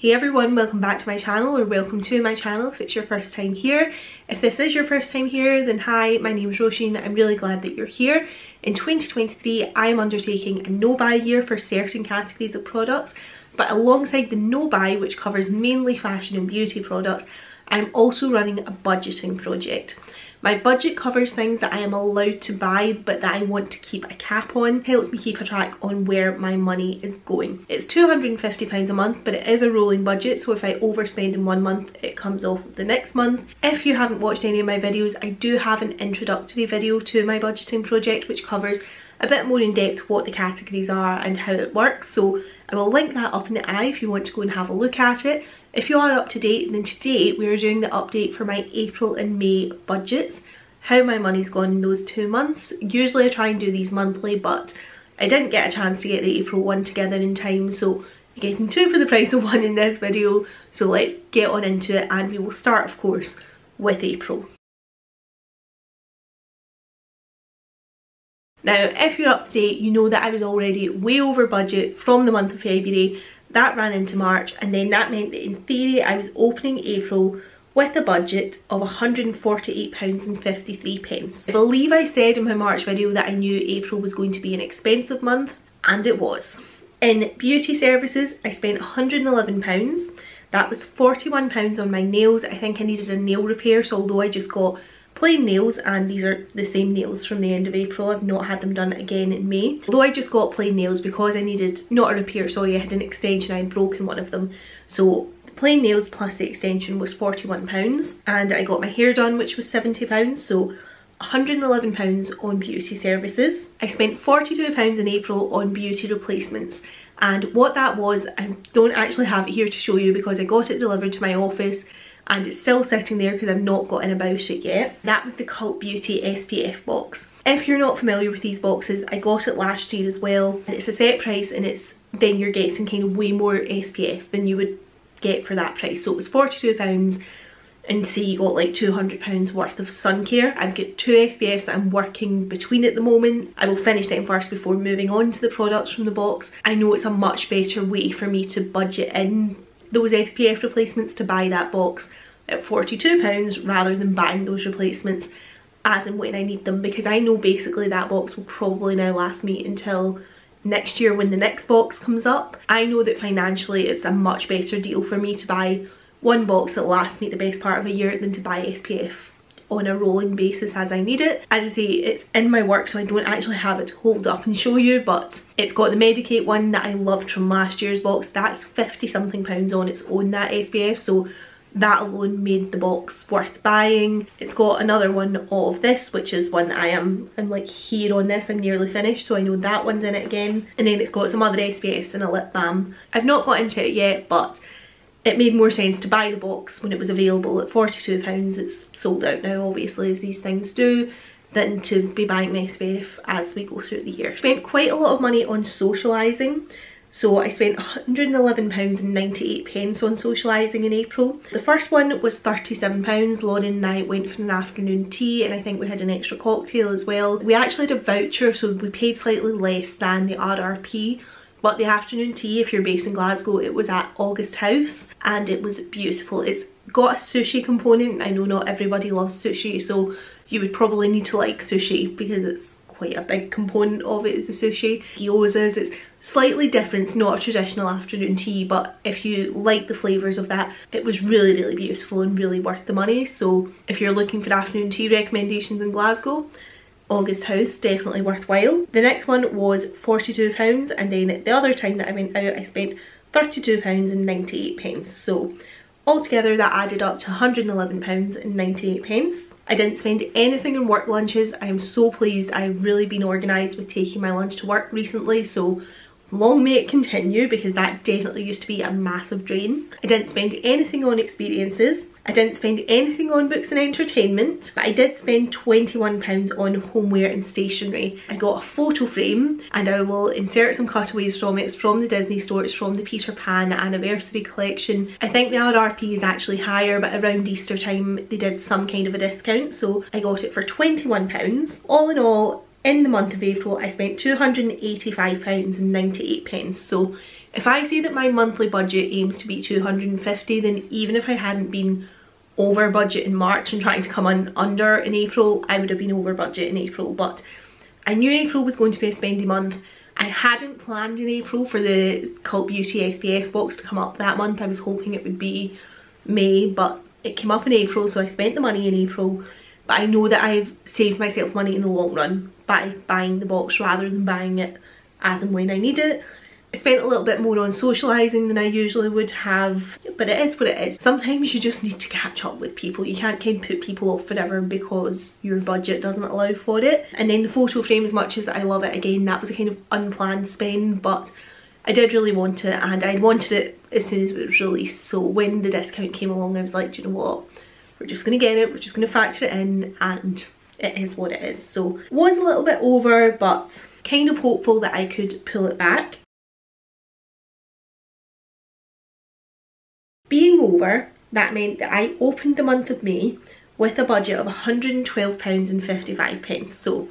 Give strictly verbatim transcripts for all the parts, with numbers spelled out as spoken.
Hey everyone, welcome back to my channel, or welcome to my channel if it's your first time here. If this is your first time here, then hi, my name is Roisin. I'm really glad that you're here. In twenty twenty-three, I am undertaking a no-buy year for certain categories of products, but alongside the no-buy, which covers mainly fashion and beauty products, I'm also running a budgeting project. My budget covers things that I am allowed to buy but that I want to keep a cap on. It helps me keep a track on where my money is going. It's two hundred and fifty pounds a month, but it is a rolling budget, so if I overspend in one month it comes off the next month. If you haven't watched any of my videos, I do have an introductory video to my budgeting project which covers a bit more in depth what the categories are and how it works, so I will link that up in the eye if you want to go and have a look at it. If you are up to date, then today we are doing the update for my April and May budgets, how my money's gone in those two months. Usually I try and do these monthly, but I didn't get a chance to get the April one together in time, so you're getting two for the price of one in this video. So let's get on into it, and we will start, of course, with April. Now, if you're up to date, you know that I was already way over budget from the month of February. That ran into March, and then that meant that in theory I was opening April with a budget of one hundred and forty-eight pounds fifty-three. I believe I said in my March video that I knew April was going to be an expensive month, and it was. In beauty services, I spent one hundred and eleven pounds. That was forty-one pounds on my nails. I think I needed a nail repair, so although I just got plain nails, and these are the same nails from the end of April, I've not had them done again in May. Although I just got plain nails because I needed, not a repair, sorry, I had an extension, I had broken one of them. So the plain nails plus the extension was forty-one pounds, and I got my hair done, which was seventy pounds, so one hundred and eleven pounds on beauty services. I spent forty-two pounds in April on beauty replacements, and what that was, I don't actually have it here to show you because I got it delivered to my office, and it's still sitting there because I've not gotten about it yet. That was the Cult Beauty S P F box. If you're not familiar with these boxes, I got it last year as well, and it's a set price, and it's then you're getting kind of way more S P F than you would get for that price. So it was forty-two pounds, and say you got like two hundred pounds worth of sun care. I've got two S P Fs that I'm working between at the moment. I will finish them first before moving on to the products from the box. I know it's a much better way for me to budget in those S P F replacements to buy that box at forty-two pounds rather than buying those replacements as and when I need them, because I know basically that box will probably now last me until next year when the next box comes up. I know that financially it's a much better deal for me to buy one box that lasts me the best part of a year than to buy S P F on a rolling basis as I need it. As I say, it's in my work, so I don't actually have it to hold up and show you, but it's got the Medicate one that I loved from last year's box. That's fifty something pounds on its own, that S P F, so that alone made the box worth buying. It's got another one of this, which is one that I am, I'm like here on this, I'm nearly finished, so I know that one's in it again. And then it's got some other S P Fs and a lip balm. I've not got into it yet, but it made more sense to buy the box when it was available at forty-two pounds, it's sold out now obviously as these things do, than to be buying my S P F as we go through the year. Spent quite a lot of money on socialising, so I spent one hundred and eleven pounds ninety-eight on socialising in April. The first one was thirty-seven pounds, Lauren and I went for an afternoon tea, and I think we had an extra cocktail as well. We actually had a voucher, so we paid slightly less than the R R P. But the afternoon tea, if you're based in Glasgow, it was at August House, and it was beautiful. It's got a sushi component. I know not everybody loves sushi, so you would probably need to like sushi because it's quite a big component of it is the sushi. Gyozas, it's slightly different, it's not a traditional afternoon tea, but if you like the flavours of that, it was really, really beautiful and really worth the money. So if you're looking for afternoon tea recommendations in Glasgow, August House, definitely worthwhile. The next one was forty-two pounds, and then the other time that I went out I spent thirty-two pounds and ninety-eight pence, so altogether that added up to one hundred and eleven pounds and ninety-eight pence. I didn't spend anything on work lunches. I am so pleased. I've really been organised with taking my lunch to work recently, so long may it continue, because that definitely used to be a massive drain. I didn't spend anything on experiences. I didn't spend anything on books and entertainment, but I did spend twenty-one pounds on homeware and stationery. I got a photo frame, and I will insert some cutaways from it. It's from the Disney store, it's from the Peter Pan anniversary collection. I think the R R P is actually higher, but around Easter time they did some kind of a discount, so I got it for twenty-one pounds. All in all, in the month of April I spent two hundred and eighty-five pounds and ninety-eight pence. So if I say that my monthly budget aims to be two hundred and fifty, then even if I hadn't been over budget in March and trying to come on under in April, I would have been over budget in April. But I knew April was going to be a spendy month. I hadn't planned in April for the Cult Beauty S P F box to come up that month. I was hoping it would be May, but it came up in April, so I spent the money in April. But I know that I've saved myself money in the long run by buying the box rather than buying it as and when I need it. I spent a little bit more on socialising than I usually would have, but it is what it is. Sometimes you just need to catch up with people. You can't kind of put people off forever because your budget doesn't allow for it. And then the photo frame, as much as I love it, again, that was a kind of unplanned spend, but I did really want it and I wanted it as soon as it was released. So when the discount came along, I was like, do you know what? We're just going to get it, we're just going to factor it in, and it is what it is. So was a little bit over, but kind of hopeful that I could pull it back. Being over, that meant that I opened the month of May with a budget of one hundred and twelve pounds and fifty-five pence. So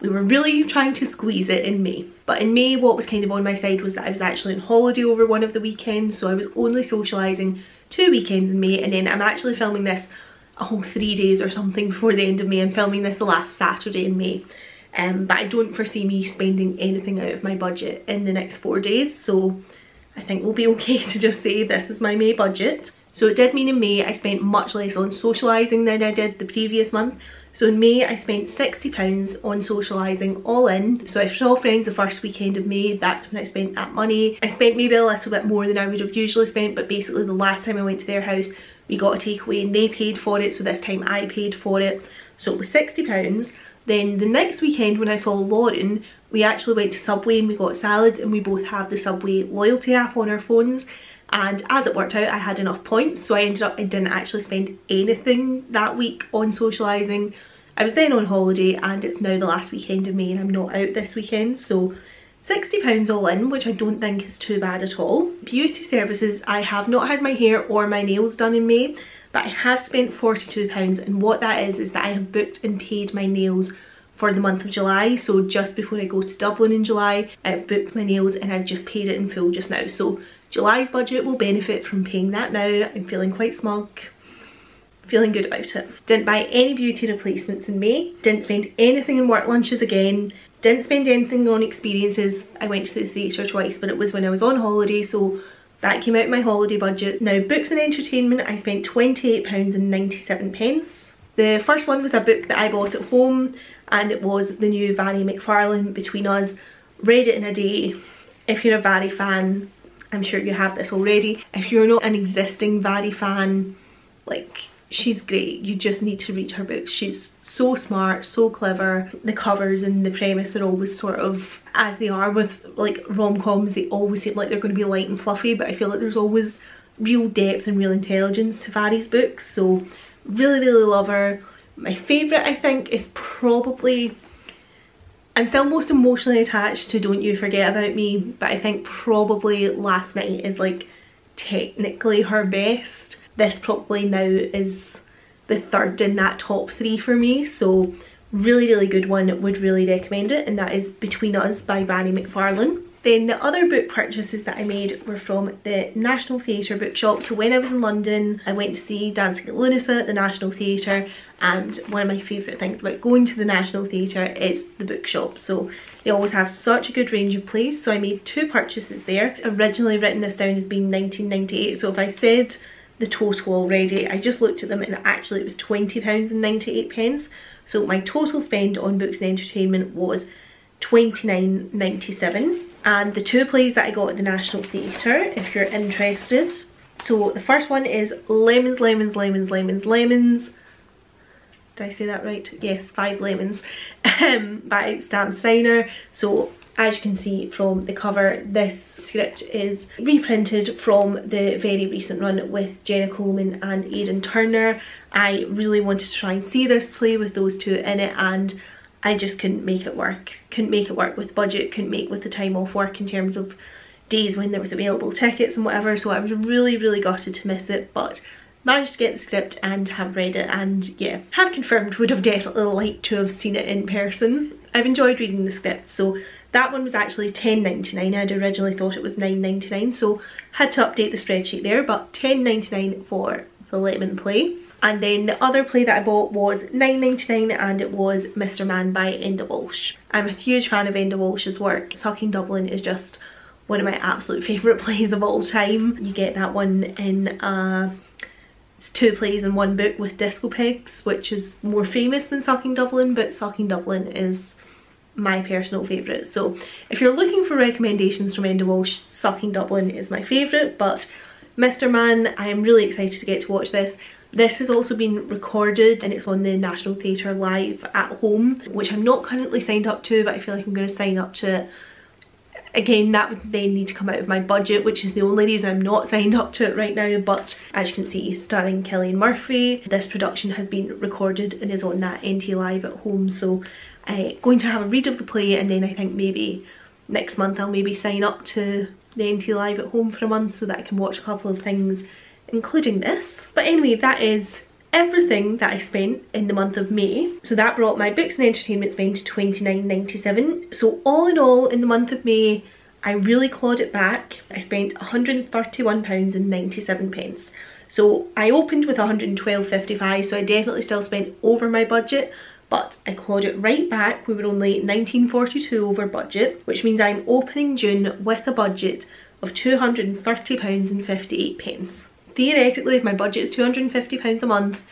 we were really trying to squeeze it in May. But in May, what was kind of on my side was that I was actually on holiday over one of the weekends. So I was only socialising two weekends in May. And then I'm actually filming this a whole three days or something before the end of May. I'm filming this the last Saturday in May. Um, but I don't foresee me spending anything out of my budget in the next four days. So I think we'll be okay to just say this is my May budget. So it did mean in May I spent much less on socialising than I did the previous month. So in May I spent sixty pounds on socialising all in. So I saw friends the first weekend of May, that's when I spent that money. I spent maybe a little bit more than I would have usually spent, but basically the last time I went to their house we got a takeaway and they paid for it, so this time I paid for it. So it was sixty pounds. Then the next weekend when I saw Lauren, we actually went to Subway and we got salads, and we both have the Subway loyalty app on our phones, and as it worked out I had enough points, so I ended up I didn't actually spend anything that week on socialising. I was then on holiday and it's now the last weekend of May and I'm not out this weekend, so sixty pounds all in, which I don't think is too bad at all. Beauty services, I have not had my hair or my nails done in May, but I have spent forty-two pounds, and what that is is that I have booked and paid my nails for the month of July. So just before I go to Dublin in July, I booked my nails and I just paid it in full just now. So July's budget will benefit from paying that now. I'm feeling quite smug, feeling good about it. Didn't buy any beauty replacements in May, didn't spend anything in work lunches again, didn't spend anything on experiences. I went to the theatre twice, but it was when I was on holiday, so that came out of my holiday budget. Now books and entertainment, I spent twenty-eight pounds and ninety-seven pence. The first one was a book that I bought at home, and it was the new Mhairi McFarlane, Between Us. Read it in a day. If you're a Mhairi fan, I'm sure you have this already. If you're not an existing Mhairi fan, like, she's great. You just need to read her books. She's so smart, so clever. The covers and the premise are always sort of, as they are with like rom-coms, they always seem like they're going to be light and fluffy, but I feel like there's always real depth and real intelligence to Mhairi's books. So really, really love her. My favourite, I think, is probably, I'm still most emotionally attached to Don't You Forget About Me, but I think probably Last Night is like technically her best. This probably now is the third in that top three for me, so really, really good one, would really recommend it, and that is Between Us by Mhairi McFarlane. Then the other book purchases that I made were from the National Theatre bookshop. So when I was in London, I went to see Dancing at Lunasa at the National Theatre, and one of my favourite things about going to the National Theatre is the bookshop. So they always have such a good range of plays, so I made two purchases there. Originally written this down as being nineteen ninety-eight, so if I said the total already, I just looked at them and actually it was twenty pounds and ninety-eight pence. So my total spend on books and entertainment was twenty-nine ninety-seven. And the two plays that I got at the National Theatre, if you're interested. So the first one is Lemons, Lemons, Lemons, Lemons, Lemons. Did I say that right? Yes, Five Lemons um, by Sam Steiner. So as you can see from the cover, this script is reprinted from the very recent run with Jenna Coleman and Aidan Turner. I really wanted to try and see this play with those two in it, and I just couldn't make it work. Couldn't make it work with budget, couldn't make with the time off work in terms of days when there was available tickets and whatever, so I was really, really gutted to miss it, but managed to get the script and have read it, and yeah, have confirmed would have definitely liked to have seen it in person. I've enjoyed reading the script, so that one was actually ten ninety-nine. I'd originally thought it was nine ninety-nine, so had to update the spreadsheet there, but ten ninety-nine for the Lemon play. And then the other play that I bought was nine ninety-nine, and it was Misterman by Enda Walsh. I'm a huge fan of Enda Walsh's work. Sucking Dublin is just one of my absolute favourite plays of all time. You get that one in uh, it's two plays in one book with Disco Pigs, which is more famous than Sucking Dublin, but Sucking Dublin is my personal favourite. So if you're looking for recommendations from Enda Walsh, Sucking Dublin is my favourite, but Misterman, I am really excited to get to watch this. This has also been recorded and it's on the National Theatre Live at Home, which I'm not currently signed up to, but I feel like I'm going to sign up to it. Again, that would then need to come out of my budget, which is the only reason I'm not signed up to it right now, but as you can see, starring Cillian Murphy, this production has been recorded and is on that N T Live at Home, so I'm going to have a read of the play, and then I think maybe next month I'll maybe sign up to the N T Live at Home for a month so that I can watch a couple of things, including this. But anyway, that is everything that I spent in the month of May. So that brought my books and entertainment spend to twenty-nine ninety-seven. So all in all, in the month of May, I really clawed it back. I spent one hundred thirty-one pounds ninety-seven. So I opened with one hundred twelve pounds fifty-five, so I definitely still spent over my budget, but I clawed it right back. We were only nineteen forty-two over budget, which means I'm opening June with a budget of two hundred thirty pounds fifty-eight. Theoretically, if my budget is two hundred and fifty pounds a month,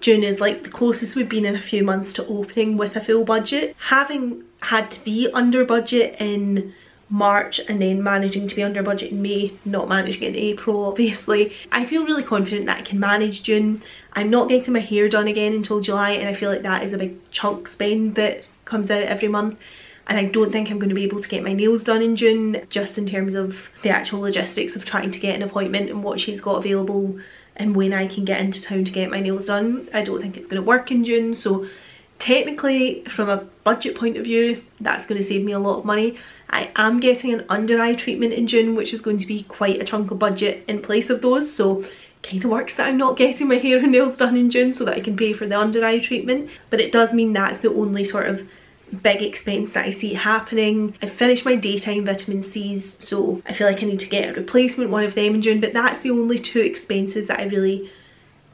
June is like the closest we've been in a few months to opening with a full budget. Having had to be under budget in March and then managing to be under budget in May, not managing in April obviously, I feel really confident that I can manage June. I'm not getting my hair done again until July, and I feel like that is a big chunk spend that comes out every month. And I don't think I'm going to be able to get my nails done in June, just in terms of the actual logistics of trying to get an appointment and what she's got available and when I can get into town to get my nails done. I don't think it's going to work in June, so technically from a budget point of view, that's going to save me a lot of money. I am getting an under eye treatment in June, which is going to be quite a chunk of budget in place of those, so kind of works that I'm not getting my hair and nails done in June so that I can pay for the under eye treatment. But it does mean that's the only sort of big expense that I see happening. I finished my daytime vitamin C's, so I feel like I need to get a replacement one of them in June, but that's the only two expenses that I really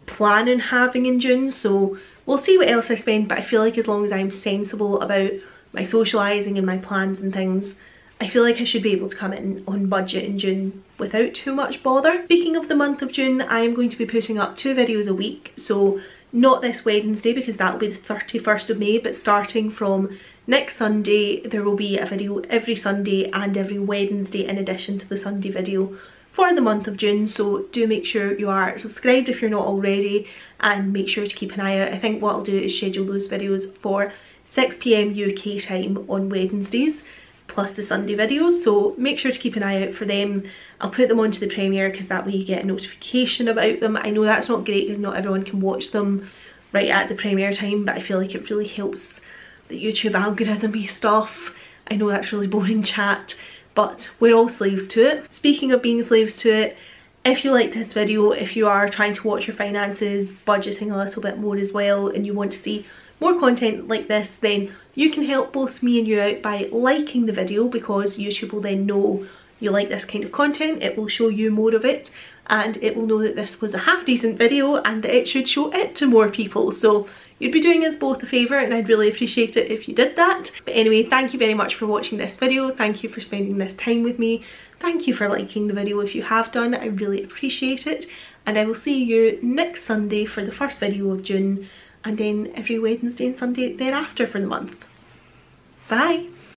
plan on having in June. So we'll see what else I spend, but I feel like as long as I'm sensible about my socialising and my plans and things, I feel like I should be able to come in on budget in June without too much bother. Speaking of the month of June, I am going to be putting up two videos a week, so not this Wednesday because that will be the thirty-first of May, but starting from next Sunday there will be a video every Sunday and every Wednesday in addition to the Sunday video for the month of June. So do make sure you are subscribed if you're not already, and make sure to keep an eye out. I think what I'll do is schedule those videos for six p m U K time on Wednesdays, plus the Sunday videos, so make sure to keep an eye out for them. I'll put them onto the premiere because that way you get a notification about them. I know that's not great because not everyone can watch them right at the premiere time, but I feel like it really helps the YouTube algorithm-y stuff. I know that's really boring chat, but we're all slaves to it. Speaking of being slaves to it, if you like this video, if you are trying to watch your finances, budgeting a little bit more as well, and you want to see more content like this, then you can help both me and you out by liking the video, because YouTube will then know you like this kind of content, it will show you more of it, and it will know that this was a half decent video and that it should show it to more people. So you'd be doing us both a favour, and I'd really appreciate it if you did that. But anyway, thank you very much for watching this video, thank you for spending this time with me, thank you for liking the video if you have done, I really appreciate it, and I will see you next Sunday for the first video of June, and then every Wednesday and Sunday thereafter for the month. Bye!